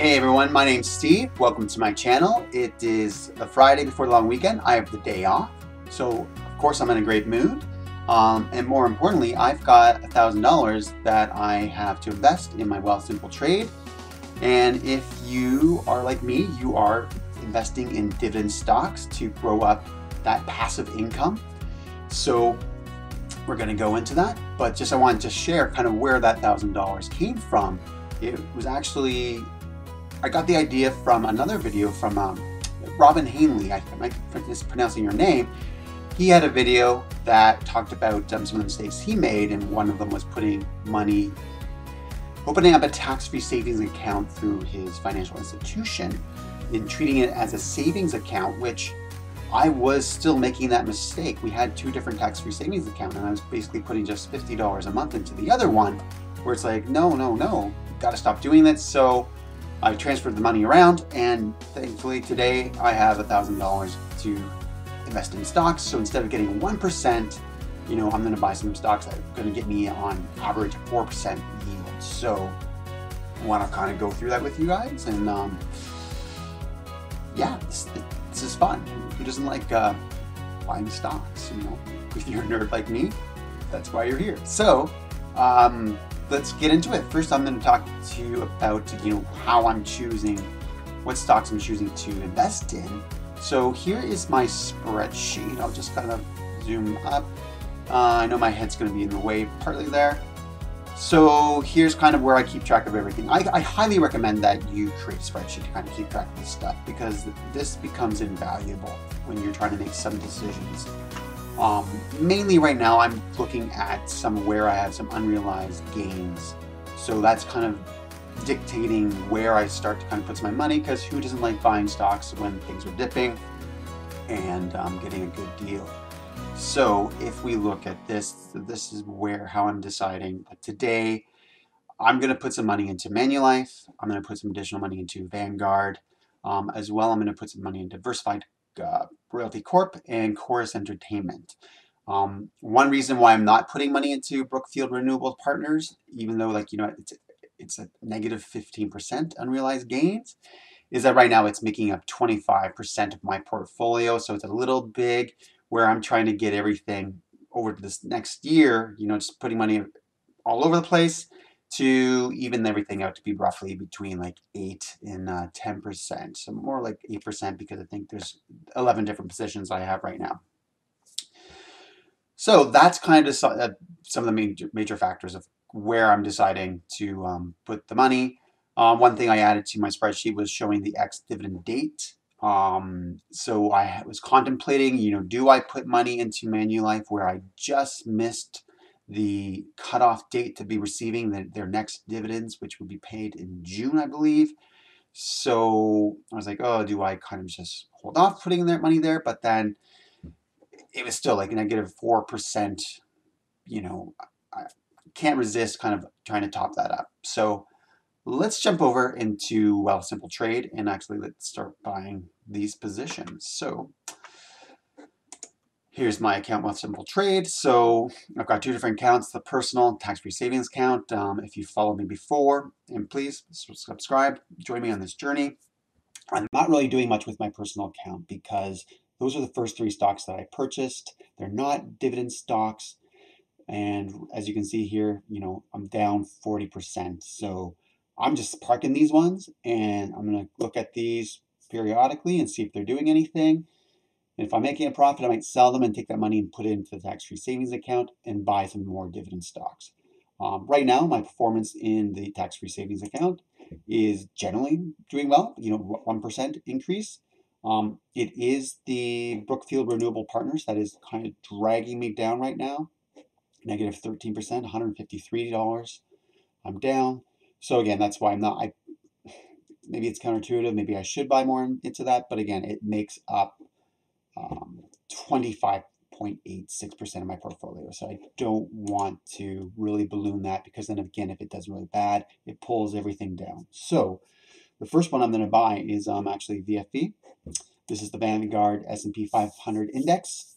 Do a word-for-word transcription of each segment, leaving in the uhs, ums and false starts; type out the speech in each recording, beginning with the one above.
Hey everyone, my name's Steve. Welcome to my channel. It is a Friday before the long weekend. I have the day off, so of course I'm in a great mood. Um, and more importantly, I've got one thousand dollars that I have to invest in my Wealthsimple Trade. And if you are like me, you are investing in dividend stocks to grow up that passive income. So we're going to go into that. But just I wanted to share kind of where that one thousand dollars came from. It was actually... I got the idea from another video from um, Robin Hanley. I might be mispronouncing your name. He had a video that talked about um, some of the mistakes he made, and one of them was putting money, opening up a tax-free savings account through his financial institution and treating it as a savings account, which I was still making that mistake. We had two different tax-free savings accounts, and I was basically putting just fifty dollars a month into the other one, where it's like, no, no, no, gotta stop doing that. So I transferred the money around, and thankfully today I have one thousand dollars to invest in stocks. So instead of getting one percent, you know, I'm going to buy some stocks that are going to get me on average four percent yield. So I want to kind of go through that with you guys, and um, yeah, this, this is fun. Who doesn't like uh, buying stocks? You know, if you're a nerd like me, that's why you're here. So um, let's get into it. First, I'm going to talk to you about, you know, how I'm choosing, what stocks I'm choosing to invest in. So here is my spreadsheet. I'll just kind of zoom up. Uh, I know my head's going to be in the way partly there. So here's kind of where I keep track of everything. I, I highly recommend that you create a spreadsheet to kind of keep track of this stuff, because this becomes invaluable when you're trying to make some decisions. Um, mainly right now I'm looking at some where I have some unrealized gains. So that's kind of dictating where I start to kind of put my money, because who doesn't like buying stocks when things are dipping and um, getting a good deal? So if we look at this, this is where, how I'm deciding. But today I'm going to put some money into Manulife. I'm going to put some additional money into Vanguard. Um, as well, I'm going to put some money in Diversified Uh, Royalty Corp and Corus Entertainment. Um, one reason why I'm not putting money into Brookfield Renewable Partners, even though, like, you know, it's it's a negative fifteen percent unrealized gains, is that right now it's making up twenty-five percent of my portfolio. So it's a little big where I'm trying to get everything over to this next year, you know, just putting money all over the place to even everything out to be roughly between like eight and uh, ten percent. So more like eight percent, because I think there's eleven different positions I have right now. So that's kind of some of the major, major factors of where I'm deciding to um, put the money. Um, one thing I added to my spreadsheet was showing the ex-dividend date. Um, so I was contemplating, you know, do I put money into Manulife where I just missed the cutoff date to be receiving the, their next dividends, which would be paid in June, I believe. So I was like, oh, do I kind of just hold off putting their money there? But then it was still like negative four percent. You know, I can't resist kind of trying to top that up. So let's jump over into Wealthsimple Trade, and actually let's start buying these positions. So here's my account, Wealthsimple Trade. So I've got two different accounts, the personal tax-free savings account. Um, if you followed me before, and please subscribe, join me on this journey. I'm not really doing much with my personal account because those are the first three stocks that I purchased. They're not dividend stocks. And as you can see here, you know, I'm down forty percent. So I'm just parking these ones, and I'm gonna look at these periodically and see if they're doing anything. If I'm making a profit, I might sell them and take that money and put it into the tax-free savings account and buy some more dividend stocks. Um, right now, my performance in the tax-free savings account is generally doing well, you know, one percent increase. Um, it is the Brookfield Renewable Partners that is kind of dragging me down right now, negative thirteen percent, one hundred fifty-three dollars. I'm down. So again, that's why I'm not, I, maybe it's counterintuitive, maybe I should buy more into that, but again, it makes up Um, twenty-five point eight six percent of my portfolio. So I don't want to really balloon that, because then again, if it does really bad, it pulls everything down. So the first one I'm going to buy is um, actually V F V. This is the Vanguard S and P five hundred Index.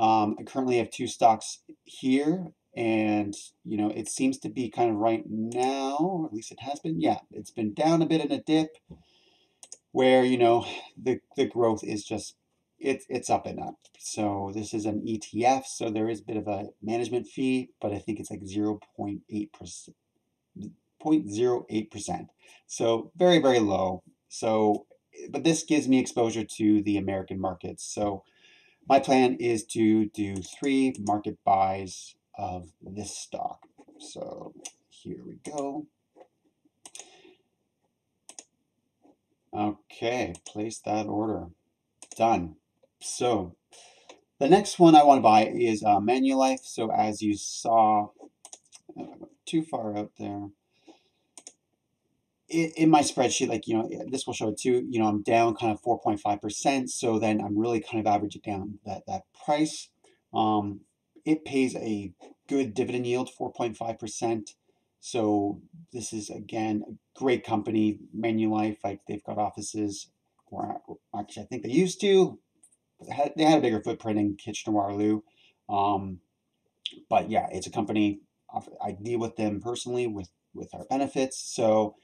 Um, I currently have two stocks here. And, you know, it seems to be kind of right now, or at least it has been, yeah, it's been down a bit in a dip where, you know, the, the growth is just, it, it's up and up. So this is an E T F, so there is a bit of a management fee, but I think it's like zero point eight percent. So very, very low. So, but this gives me exposure to the American markets. So my plan is to do three market buys of this stock. So here we go. Okay, place that order. Done. So the next one I want to buy is uh, Manulife. So as you saw, oh, too far out there. In, in my spreadsheet, like, you know, this will show it too, you know, I'm down kind of four point five percent. So then I'm really kind of averaging down that, that price. Um, It pays a good dividend yield, four point five percent. So this is, again, a great company, Manulife. Like, they've got offices, or actually I think they used to. They had a bigger footprint in Kitchener-Waterloo. Um, but yeah, it's a company. I deal with them personally with, with our benefits. So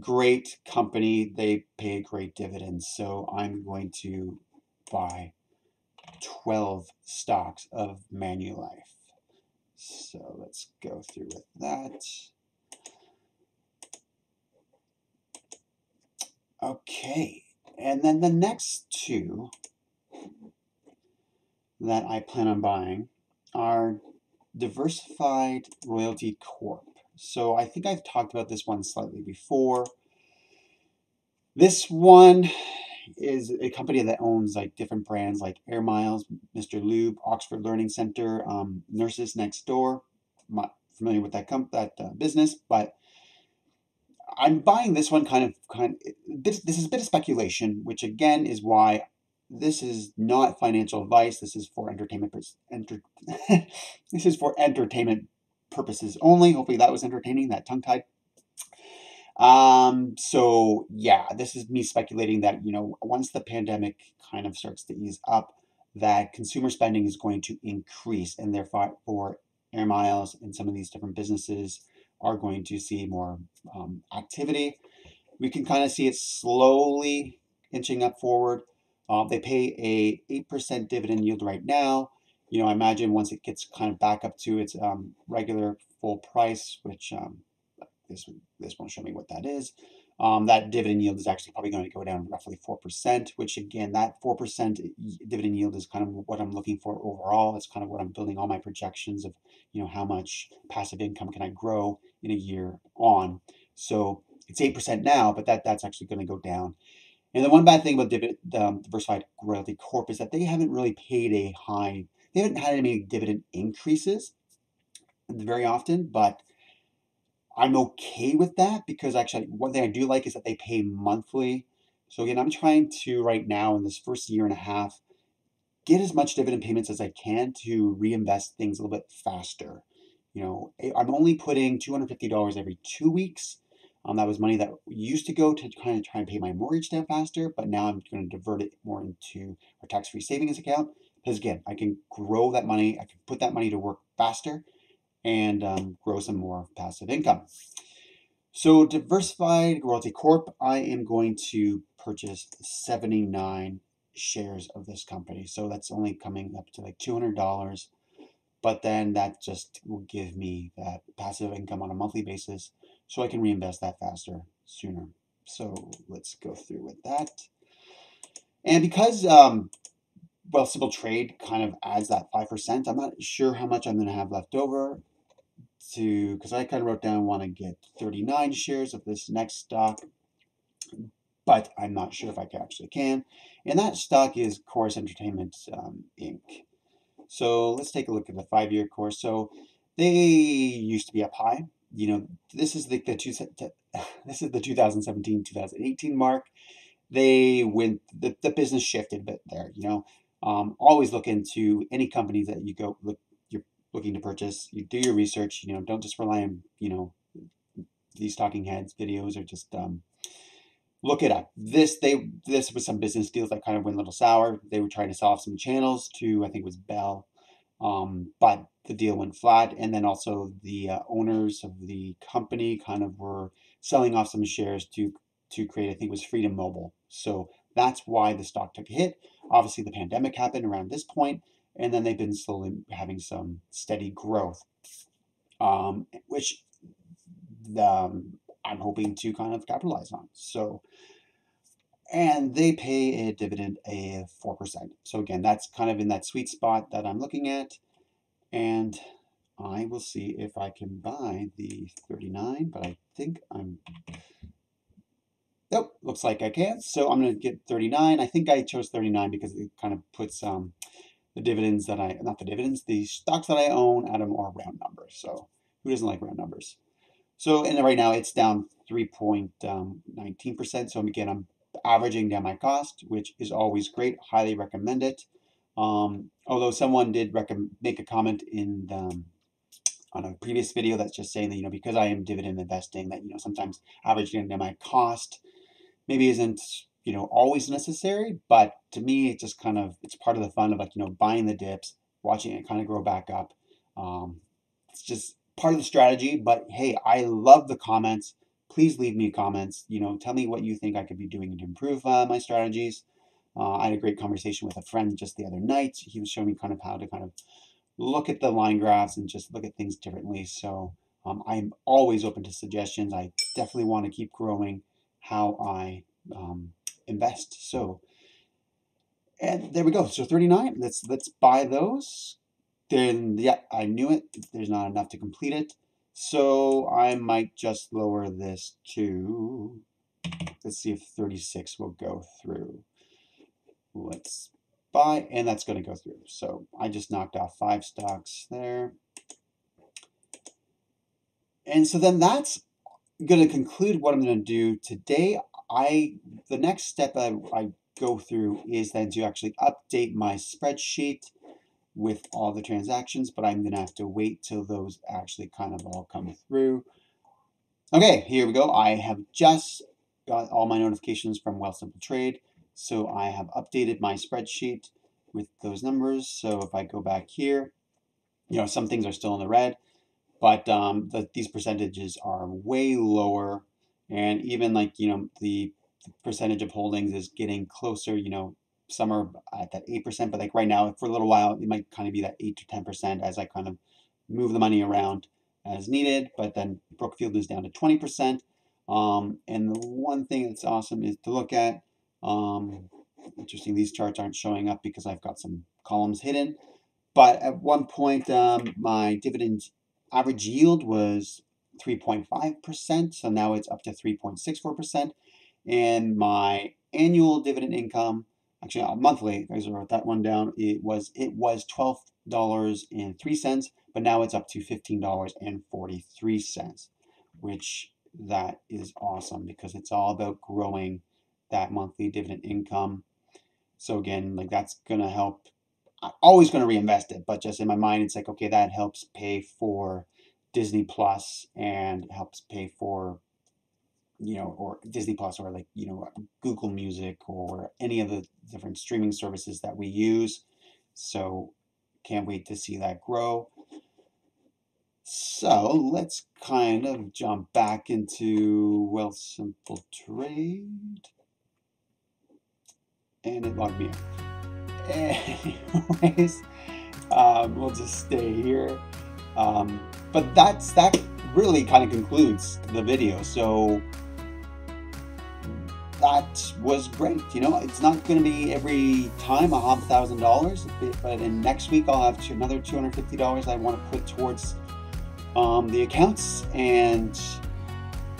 great company. They pay a great dividend. So I'm going to buy twelve stocks of Manulife. So let's go through with that. Okay, and then the next two that I plan on buying are Diversified Royalty Corp. So I think I've talked about this one slightly before. This one is a company that owns like different brands like Air Miles, Mister Lube, Oxford Learning Center, um, Nurses Next Door. I'm not familiar with that comp that uh, business, but I'm buying this one kind of kind. Of, this this is a bit of speculation, which again is why this is not financial advice. This is for entertainment. Enter, this is for entertainment purposes only. Hopefully that was entertaining. That tongue tied. Um, so yeah, this is me speculating that, you know, once the pandemic kind of starts to ease up, that consumer spending is going to increase, and therefore Air Miles and some of these different businesses are going to see more um, activity. We can kind of see it slowly inching up forward. Uh, they pay a eight percent dividend yield right now. You know, I imagine once it gets kind of back up to its um, regular full price, which, um, This, this won't show me what that is. Um, that dividend yield is actually probably going to go down roughly four percent, which again, that four percent dividend yield is kind of what I'm looking for overall. It's kind of what I'm building all my projections of, you know, how much passive income can I grow in a year on. So it's eight percent now, but that, that's actually going to go down. And the one bad thing about dividend, um, Diversified Royalty Corp is that they haven't really paid a high, they haven't had any dividend increases very often, but I'm okay with that because actually one thing I do like is that they pay monthly. So again, I'm trying to right now in this first year and a half, get as much dividend payments as I can to reinvest things a little bit faster. You know, I'm only putting two hundred fifty dollars every two weeks. Um, that was money that used to go to kind of try and pay my mortgage down faster, but now I'm going to divert it more into our tax-free savings account. Because again, I can grow that money. I can put that money to work faster and um, grow some more passive income. So Diversified Royalty Corp, I am going to purchase seventy-nine shares of this company. So that's only coming up to like two hundred dollars, but then that just will give me that passive income on a monthly basis so I can reinvest that faster, sooner. So let's go through with that. And because um, Wealthsimple Trade kind of adds that five percent, I'm not sure how much I'm going to have left over, to because I kind of wrote down I want to get thirty-nine shares of this next stock, but I'm not sure if I actually can. And that stock is Corus Entertainment um, Incorporated. So let's take a look at the five-year Corus. So they used to be up high. You know, this is the, the two, this is the two thousand seventeen two thousand eighteen mark. They went the, the business shifted, but there, you know. Um, always look into any companies that you go look you're looking to purchase. You do your research. You know, don't just rely on, you know, these talking heads videos, or just um, look it up. This they this was some business deals that kind of went a little sour. They were trying to sell off some channels to, I think it was Bell, um, but the deal went flat. And then also the uh, owners of the company kind of were selling off some shares to to create, I think it was Freedom Mobile. So that's why the stock took a hit. Obviously, the pandemic happened around this point, and then they've been slowly having some steady growth, um, which um, I'm hoping to kind of capitalize on. So, and they pay a dividend of four percent. So again, that's kind of in that sweet spot that I'm looking at. And I will see if I can buy the thirty-nine, but I think I'm, nope, looks like I can't. So I'm gonna get thirty-nine. I think I chose thirty-nine because it kind of puts um, the dividends that I, not the dividends, the stocks that I own at a more round number. So who doesn't like round numbers? So, and right now it's down three point one nine percent. So again, I'm averaging down my cost, which is always great. Highly recommend it. Um, although someone did make a comment in the, on a previous video that's just saying that, you know, because I am dividend investing, that, you know, sometimes averaging down my cost maybe isn't, you know, always necessary. But to me, it's just kind of, it's part of the fun of, like, you know, buying the dips, watching it kind of grow back up. Um, it's just part of the strategy. But hey, I love the comments. Please leave me comments. You know, tell me what you think I could be doing to improve uh, my strategies. Uh, I had a great conversation with a friend just the other night. He was showing me kind of how to kind of look at the line graphs and just look at things differently. So um, I'm always open to suggestions. I definitely want to keep growing how I um, invest. So, and there we go. So thirty-nine. Let's let's buy those. Then yeah, I knew it. There's not enough to complete it. So I might just lower this to, let's see if thirty-six will go through. Let's buy, and that's going to go through. So I just knocked off five stocks there. And so then that's going to conclude what I'm going to do today. I the next step I, I go through is then to actually update my spreadsheet with all the transactions, but I'm going to have to wait till those actually kind of all come through. Okay, here we go. I have just got all my notifications from Wealthsimple Trade. So I have updated my spreadsheet with those numbers. So if I go back here, you know, some things are still in the red, but um, the, these percentages are way lower. And even like, you know, the percentage of holdings is getting closer, you know, some are at that eight percent, but like right now for a little while, it might kind of be that eight to ten percent as I kind of move the money around as needed. But then Brookfield is down to twenty percent. Um, and the one thing that's awesome is to look at, Um, interesting, these charts aren't showing up because I've got some columns hidden. But at one point, um, my dividend average yield was three point five percent. So now it's up to three point six four percent. And my annual dividend income, actually uh, monthly, I wrote that one down, it was it was twelve dollars and three cents, but now it's up to fifteen dollars and forty-three cents, which that is awesome because it's all about growing that monthly dividend income. So again, like that's gonna help. I'm always gonna reinvest it, but just in my mind, it's like, okay, that helps pay for Disney Plus and helps pay for, you know, or Disney Plus or like, you know, Google Music or any of the different streaming services that we use. So can't wait to see that grow. So let's kind of jump back into Wealthsimple Trade. And it logged me out. Anyways, um, we'll just stay here. Um, but that's that really kind of concludes the video. So that was great. You know, it's not going to be every time I have one thousand dollars, but in next week I'll have two, another two hundred fifty dollars I want to put towards um, the accounts. And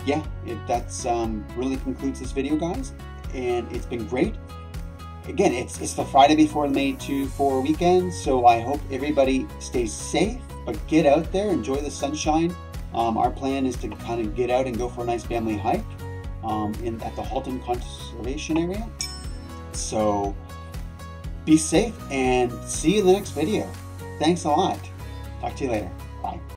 yeah, it, that's um, really concludes this video, guys. And it's been great. Again, it's, it's the Friday before the May two four weekend, so I hope everybody stays safe, but get out there, enjoy the sunshine. Um, our plan is to kind of get out and go for a nice family hike um, in at the Halton Conservation Area. So be safe and see you in the next video. Thanks a lot. Talk to you later. Bye.